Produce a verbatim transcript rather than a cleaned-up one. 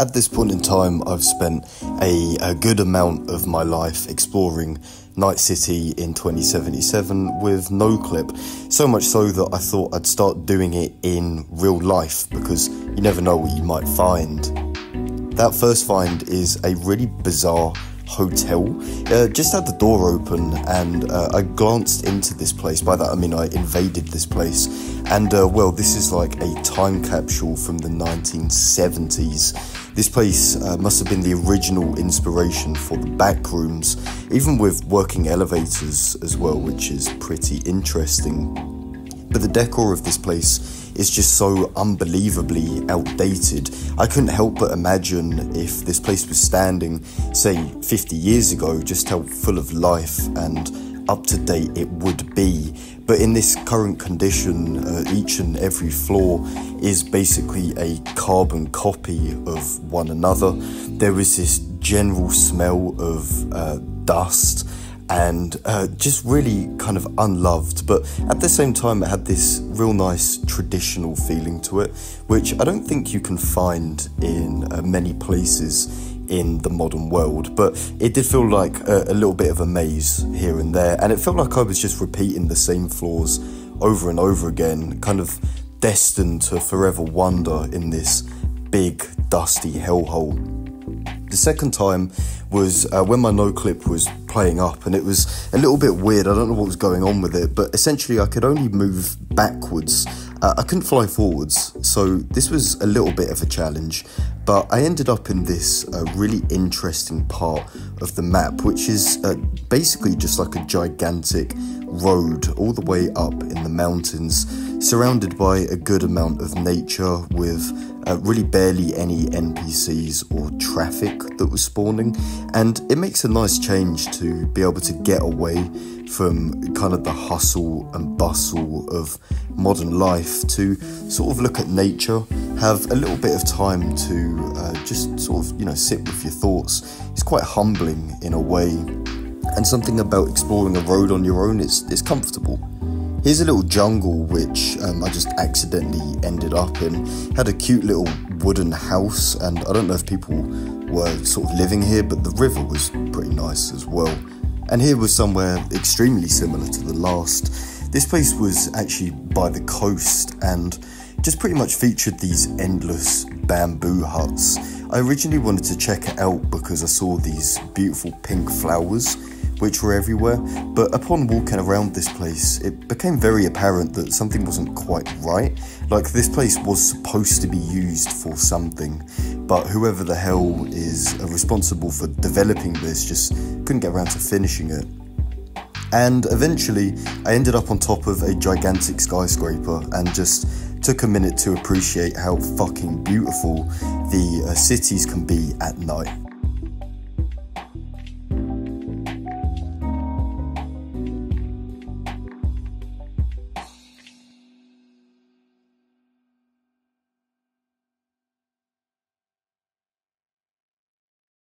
At this point in time, I've spent a, a good amount of my life exploring Night City in twenty seventy-seven with Noclip, so much so that I thought I'd start doing it in real life, because you never know what you might find. That first find is a really bizarre hotel. Uh, just had the door open, and uh, I glanced into this place. By that I mean I invaded this place, and uh, well, this is like a time capsule from the nineteen seventies. This place uh, must have been the original inspiration for the back rooms, even with working elevators as well, which is pretty interesting. But the decor of this place is just so unbelievably outdated. I couldn't help but imagine if this place was standing, say, fifty years ago, just how full of life and up to date it would be. But in this current condition, uh, each and every floor is basically a carbon copy of one another. There was this general smell of uh, dust, and uh, just really kind of unloved, but at the same time it had this real nice traditional feeling to it, which I don't think you can find in uh, many places in the modern world. But it did feel like a, a little bit of a maze here and there, and it felt like I was just repeating the same floors over and over again, kind of destined to forever wander in this big dusty hellhole. The second time was uh, when my Noclip was playing up, and it was a little bit weird. I don't know what was going on with it, but essentially I could only move backwards. Uh, I couldn't fly forwards, so this was a little bit of a challenge. But I ended up in this uh, really interesting part of the map, which is uh, basically just like a gigantic road all the way up in the mountains, surrounded by a good amount of nature, with uh, really barely any N P Cs or traffic that was spawning. And it makes a nice change to be able to get away from kind of the hustle and bustle of modern life to sort of look at nature, have a little bit of time to uh, just sort of, you know, sit with your thoughts. It's quite humbling in a way. And something about exploring a road on your own, it's, it's comfortable. Here's a little jungle which um, I just accidentally ended up in. Had a cute little wooden house, and I don't know if people were sort of living here, but the river was pretty nice as well. And here was somewhere extremely similar to the last. This place was actually by the coast, and just pretty much featured these endless bamboo huts. I originally wanted to check it out because I saw these beautiful pink flowers which were everywhere, but upon walking around this place it became very apparent that something wasn't quite right. Like, this place was supposed to be used for something, but whoever the hell is responsible for developing this just couldn't get around to finishing it. And eventually I ended up on top of a gigantic skyscraper and just took a minute to appreciate how fucking beautiful the uh, cities can be at night.